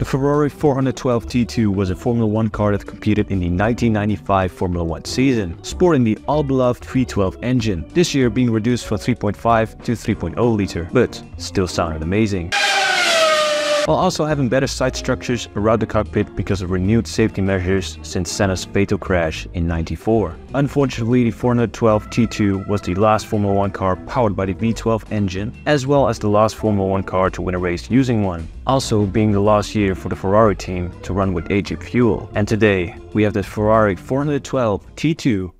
The Ferrari 412 T2 was a Formula 1 car that competed in the 1995 Formula 1 season, sporting the all-beloved V12 engine, this year being reduced from 3.5 to 3.0 liter, but still sounded amazing. While also having better side structures around the cockpit because of renewed safety measures since Senna's fatal crash in '94. Unfortunately, the 412 T2 was the last Formula 1 car powered by the V12 engine, as well as the last Formula 1 car to win a race using one, also being the last year for the Ferrari team to run with AG fuel. And today, we have the Ferrari 412 T2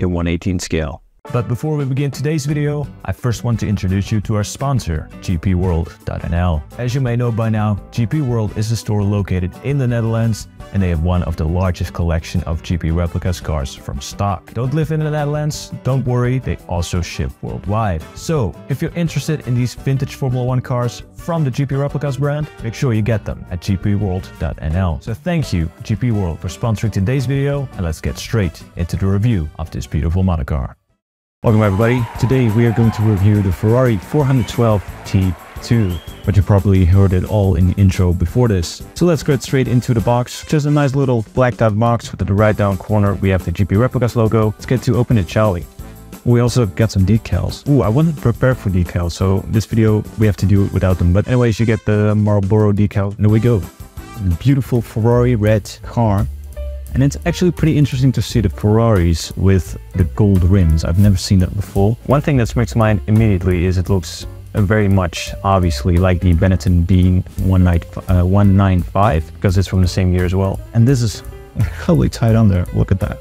in 1/18 scale. But before we begin today's video, I first want to introduce you to our sponsor, GPWorld.nl. As you may know by now, GP World is a store located in the Netherlands, and they have one of the largest collection of GP Replicas cars from stock. Don't live in the Netherlands? Don't worry, they also ship worldwide. So, if you're interested in these vintage Formula 1 cars from the GP Replicas brand, make sure you get them at GPWorld.nl. So thank you, GP World, for sponsoring today's video, and let's get straight into the review of this beautiful monocar. Welcome everybody, today we are going to review the Ferrari 412 T2, but you probably heard it all in the intro before this. So let's get straight into the box, just a nice little blacked out box with the right down corner we have the GP Replicas logo. Let's get to open it, shall we? We also got some decals. Ooh, I wanted to prepare for decals, so this video we have to do it without them. But anyways, you get the Marlboro decal, and there we go. Beautiful Ferrari red car. And it's actually pretty interesting to see the Ferraris with the gold rims. I've never seen that before. One thing that springs to mind immediately is it looks very much, obviously, like the Benetton B195, because it's from the same year as well. And this is probably tied on there. Look at that.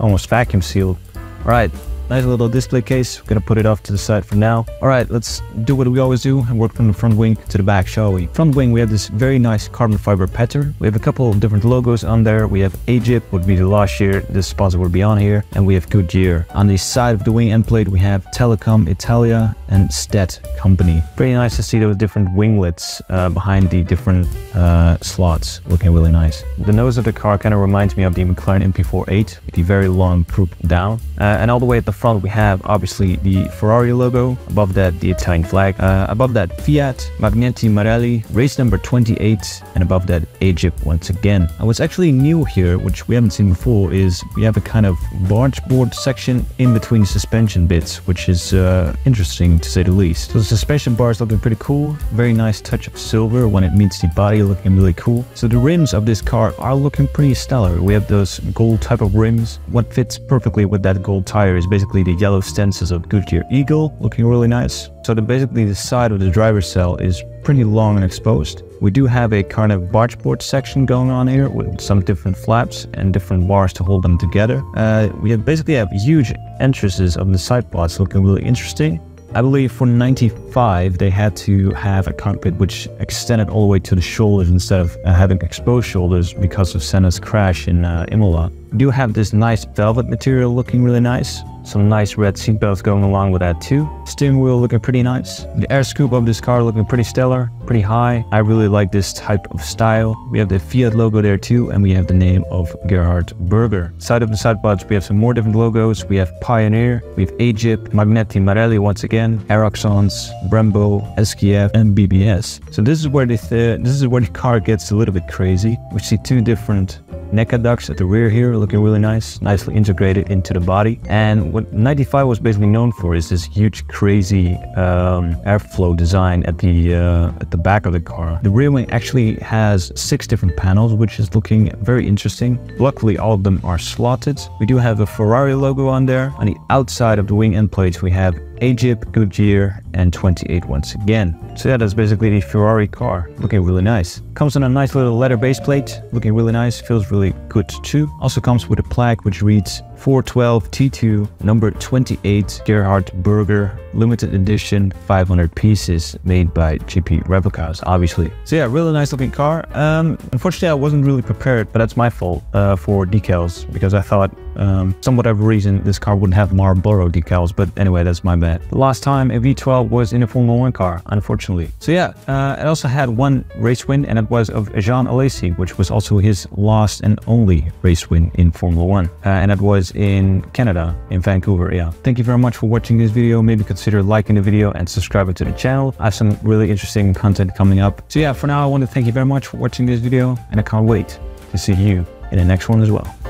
Almost vacuum sealed. All right, nice little display case. We're gonna put it off to the side for now. All right, let's do what we always do and work from the front wing to the back, shall we? Front wing, we have this very nice carbon fiber pattern. We have a couple of different logos on there. We have AGIP, would be the last year this sponsor would be on here, and we have Goodyear. On the side of the wing end plate, we have Telecom Italia and Stet Company. Pretty nice to see those different winglets behind the different slots. Looking really nice. The nose of the car kind of reminds me of the McLaren MP4-8, with the very long croup down, and all the way at the front we have obviously the Ferrari logo, above that the Italian flag, above that Fiat, Magneti Marelli, race number 28, and above that Egypt once again. What's actually new here, which we haven't seen before, is we have a kind of large board section in between suspension bits, which is interesting to say the least. So the suspension bar is looking pretty cool, very nice touch of silver when it meets the body, looking really cool. So the rims of this car are looking pretty stellar. We have those gold type of rims. What fits perfectly with that gold tire is basically the yellow stencils of Goodyear Eagle, looking really nice. So basically the side of the driver's cell is pretty long and exposed. We do have a kind of bargeboard section going on here with some different flaps and different bars to hold them together. We basically have huge entrances of the side pods, looking really interesting. I believe for '95 they had to have a cockpit which extended all the way to the shoulders instead of having exposed shoulders because of Senna's crash in Imola. We do have this nice velvet material, looking really nice. Some nice red seatbelts going along with that too. Steering wheel looking pretty nice. The air scoop of this car looking pretty stellar, pretty high. I really like this type of style. We have the Fiat logo there too, and we have the name of Gerhard Berger. Side of the side pods, we have some more different logos. We have Pioneer, we have Egypt, Magneti Marelli once again, Aeroxons, Brembo, SKF, and BBS. So this is where the car gets a little bit crazy. We see two different NECA ducts at the rear here, looking really nice, nicely integrated into the body. And what '95 was basically known for is this huge, crazy airflow design at the back of the car. The rear wing actually has 6 different panels, which is looking very interesting. Luckily, all of them are slotted. We do have a Ferrari logo on there. On the outside of the wing end plates, we have AGIP, Goodyear, and 28 once again. So yeah, that's basically the Ferrari car, looking really nice. Comes on a nice little leather base plate, looking really nice, feels really good too. Also comes with a plaque which reads 412 T2 number 28 Gerhard Berger limited edition 500 pieces made by GP Replicas, obviously. So yeah, really nice looking car. Unfortunately I wasn't really prepared, but that's my fault for decals, because I thought some whatever reason this car wouldn't have Marlboro decals, but anyway, that's my bad. The last time a V12 was in a Formula 1 car, unfortunately. So yeah, it also had one race win, and it was of Jean Alesi, which was also his last and only race win in Formula 1, and it was is in Canada, in Vancouver, yeah. Thank you very much for watching this video. Maybe consider liking the video and subscribing to the channel. I have some really interesting content coming up. So yeah, for now, I want to thank you very much for watching this video, and I can't wait to see you in the next one as well.